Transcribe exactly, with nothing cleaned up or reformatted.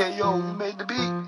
K O, you made the beat.